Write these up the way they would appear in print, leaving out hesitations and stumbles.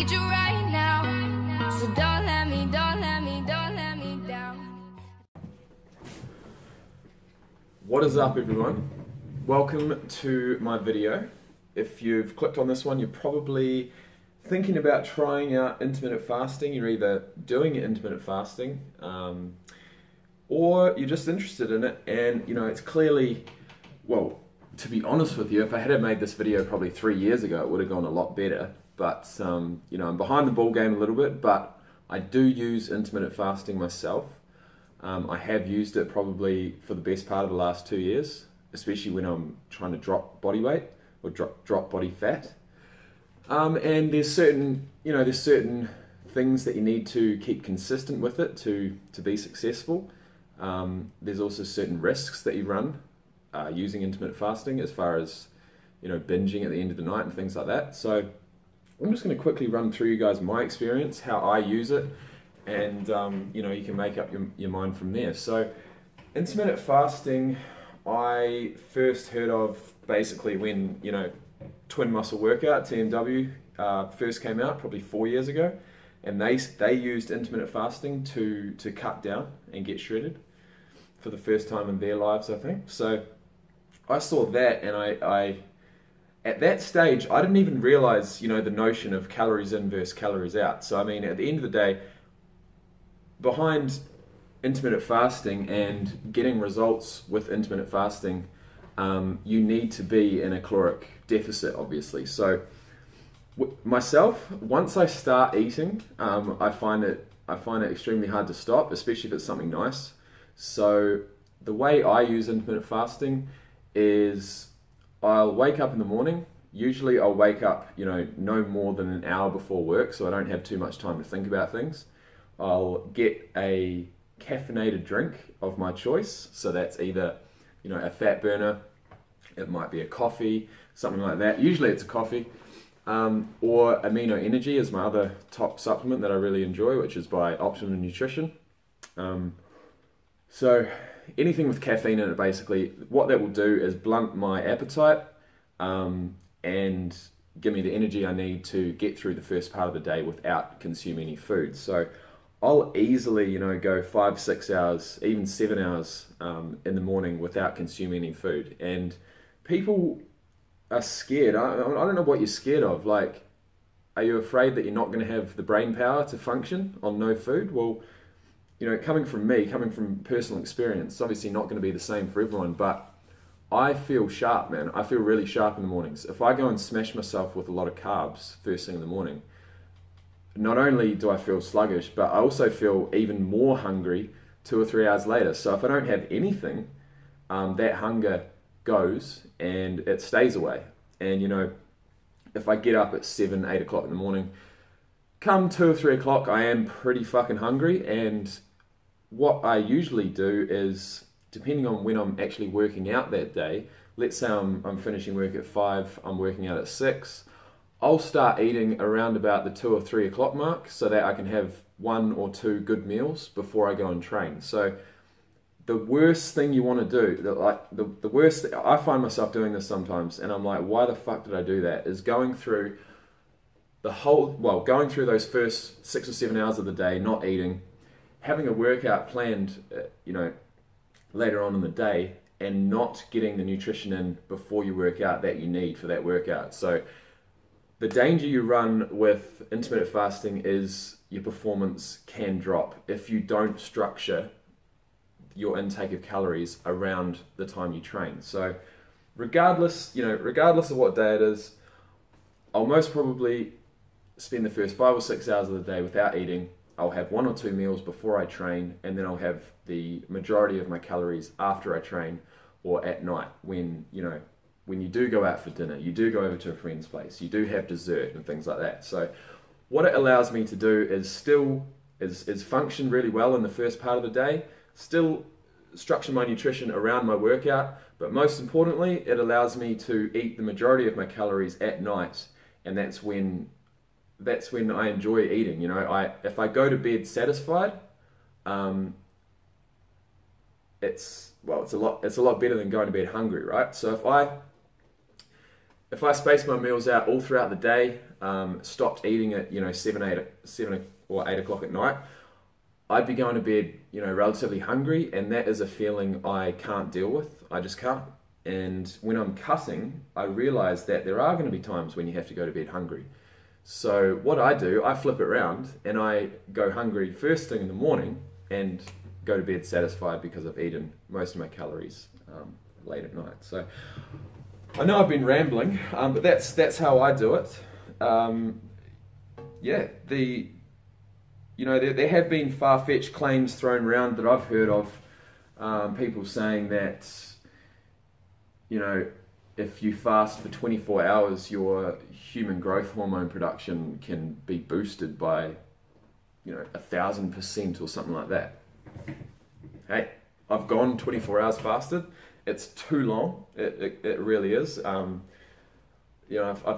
need you right now. So don't let me down. What is up, everyone? Welcome to my video. If you've clicked on this one, you're probably thinking about trying out intermittent fasting. You're either doing intermittent fasting or you're just interested in it, and you know, it's clearly, well, to be honest with you, if I had made this video probably 3 years ago, it would have gone a lot better, but you know, I'm behind the ball game a little bit, but I do use intermittent fasting myself. I have used it probably for the best part of the last 2 years, especially when I'm trying to drop body weight or drop body fat. And there's certain things that you need to keep consistent with it to be successful. There's also certain risks that you run using intermittent fasting, as far as, you know, binging at the end of the night and things like that. So I'm just going to quickly run through you guys my experience, how I use it, and you know, you can make up your mind from there. So intermittent fasting, I first heard of basically when, you know, Twin Muscle Workout, TMW, first came out probably 4 years ago, and they used intermittent fasting to cut down and get shredded for the first time in their lives, I think. So I saw that, and I at that stage I didn't even realize, you know, the notion of calories in versus calories out. So I mean, at the end of the day, behind intermittent fasting and getting results with intermittent fasting, you need to be in a caloric deficit, obviously. So myself, once I start eating, I find it extremely hard to stop, especially if it's something nice. So the way I use intermittent fasting is I'll wake up in the morning. Usually I'll wake up, you know, no more than an hour before work, so I don't have too much time to think about things. I'll get a caffeinated drink of my choice, so that's either, you know, a fat burner, it might be a coffee, something like that. Usually it's a coffee, or Amino Energy is my other top supplement that I really enjoy, which is by Optimum Nutrition. So anything with caffeine in it, basically, what that will do is blunt my appetite and give me the energy I need to get through the first part of the day without consuming any food. So I'll easily, you know, go 5, 6 hours, even 7 hours in the morning without consuming any food. And people are scared. I don't know what you're scared of. Like, are you afraid that you're not going to have the brain power to function on no food? Well, you know, coming from me, coming from personal experience, it's obviously not going to be the same for everyone, but I feel sharp, man. I feel really sharp in the mornings. If I go and smash myself with a lot of carbs first thing in the morning, not only do I feel sluggish, but I also feel even more hungry 2 or 3 hours later. So if I don't have anything, that hunger goes and it stays away. And you know, if I get up at 7, 8 o'clock in the morning, come 2 or 3 o'clock, I am pretty fucking hungry. And what I usually do is, depending on when I'm actually working out that day, let's say I'm finishing work at 5, I'm working out at 6, I'll start eating around about the 2 or 3 o'clock mark, so that I can have 1 or 2 good meals before I go and train. So the worst thing you want to do, the worst, I find myself doing this sometimes, and I'm like, why the fuck did I do that, is going through the whole, well, going through those first 6 or 7 hours of the day, not eating, having a workout planned, you know, later on in the day, and not getting the nutrition in before you work out that you need for that workout. So the danger you run with intermittent fasting is your performance can drop if you don't structure your intake of calories around the time you train. So regardless, you know, regardless of what day it is, I'll most probably spend the first 5 or 6 hours of the day without eating. I'll have 1 or 2 meals before I train, and then I'll have the majority of my calories after I train, or at night when, you know, when you do go out for dinner, you do go over to a friend's place, you do have dessert and things like that. So what it allows me to do is still is function really well in the first part of the day, still structure my nutrition around my workout, but most importantly, it allows me to eat the majority of my calories at night, and that's when I enjoy eating. You know, if I go to bed satisfied, it's a lot better than going to bed hungry, right? So if I space my meals out all throughout the day, stopped eating at 7 or 8 o'clock at night, I'd be going to bed relatively hungry, and that is a feeling I can't deal with. I just can't. And when I'm cutting, I realize that there are going to be times when you have to go to bed hungry. So what I do, I flip it around and I go hungry first thing in the morning and go to bed satisfied because I've eaten most of my calories late at night. So I know I've been rambling, but that's how I do it. Yeah, there have been far-fetched claims thrown around that I've heard of, people saying that if you fast for 24 hours, your human growth hormone production can be boosted by 1,000% or something like that. Hey, I've gone 24 hours fasted. It's too long. It really is. I've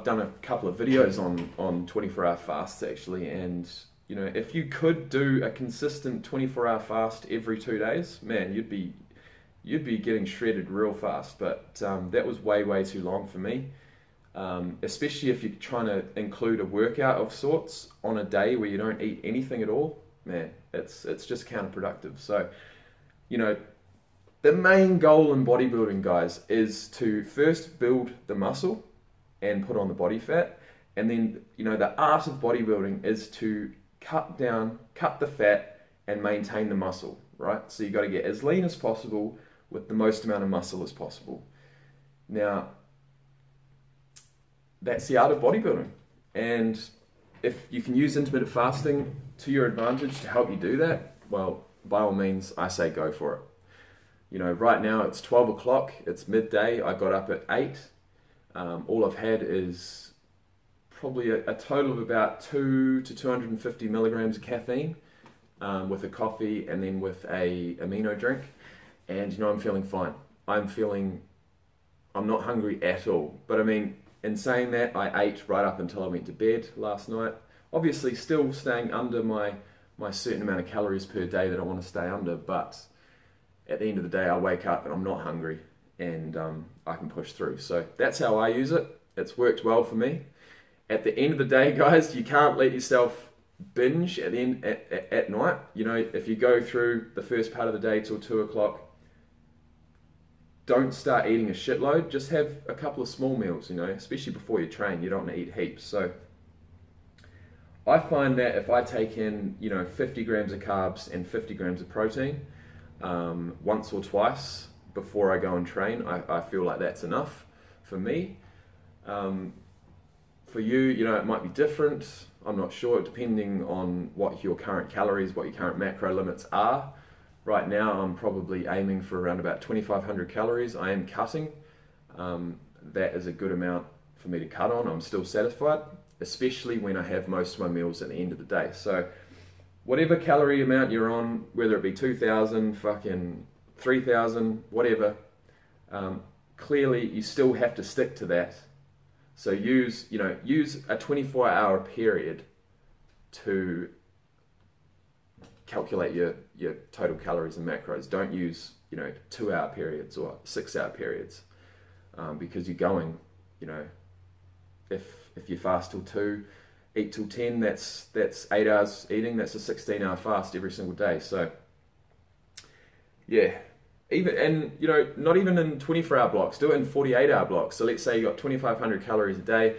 done a couple of videos on 24-hour fasts actually, and if you could do a consistent 24-hour fast every 2 days, man, you'd be getting shredded real fast. But that was way too long for me, especially if you're trying to include a workout of sorts on a day where you don't eat anything at all. Man, it's just counterproductive. So the main goal in bodybuilding, guys, is to first build the muscle and put on the body fat, and then the art of bodybuilding is to cut the fat and maintain the muscle, right? So you got to get as lean as possible with the most amount of muscle as possible. Now, that's the art of bodybuilding. And if you can use intermittent fasting to your advantage to help you do that, well, by all means, I say go for it. Right now it's 12 o'clock, it's midday, I got up at 8. All I've had is probably a total of about 2 to 250 milligrams of caffeine, with a coffee and then with a amino drink, and I'm feeling fine. I'm not hungry at all. But I mean, in saying that, I ate right up until I went to bed last night, obviously still staying under my certain amount of calories per day that I want to stay under, but at the end of the day I wake up and I'm not hungry, and I can push through. So that's how I use it. It's worked well for me. At the end of the day, guys, you can't let yourself binge at night. If you go through the first part of the day till 2 o'clock, don't start eating a shitload. Just have a couple of small meals, especially before you train. You don't want to eat heaps. So I find that if I take in 50 grams of carbs and 50 grams of protein once or twice before I go and train, I feel like that's enough for me. For you, it might be different. I'm not sure, depending on what your current calories, what your current macro limits are. Right now I'm probably aiming for around about 2,500 calories. I am cutting. That is a good amount for me to cut on. I'm still satisfied, especially when I have most of my meals at the end of the day. So whatever calorie amount you're on, whether it be 2,000, fucking 3,000, whatever, clearly you still have to stick to that. So use a 24-hour period to calculate your total calories and macros. Don't use 2-hour periods or 6-hour periods, because you're going, if you fast till 2, eat till 10, that's 8 hours eating. That's a 16-hour fast every single day. So yeah. Not even in 24-hour blocks, do it in 48-hour blocks. So let's say you got 2,500 calories a day.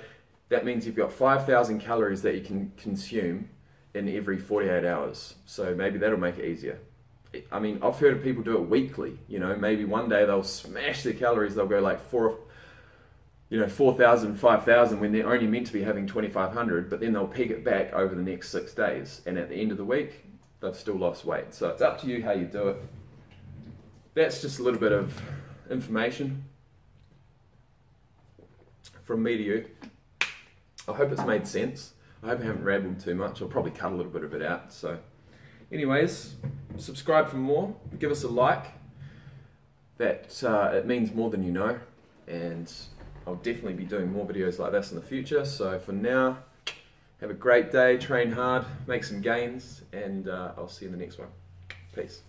That means you've got 5,000 calories that you can consume in every 48 hours. So maybe that'll make it easier. I mean, I've heard of people do it weekly. Maybe one day they'll smash their calories. They'll go like 4,000, 5,000 when they're only meant to be having 2,500, but then they'll peg it back over the next 6 days. And at the end of the week, they've still lost weight. So it's up to you how you do it. That's just a little bit of information from me to you. I hope it's made sense. I hope I haven't rambled too much. I'll probably cut a little bit of it out. So anyways, subscribe for more. Give us a like. That it means more than you know. And I'll definitely be doing more videos like this in the future. So for now, have a great day. Train hard. Make some gains. And I'll see you in the next one. Peace.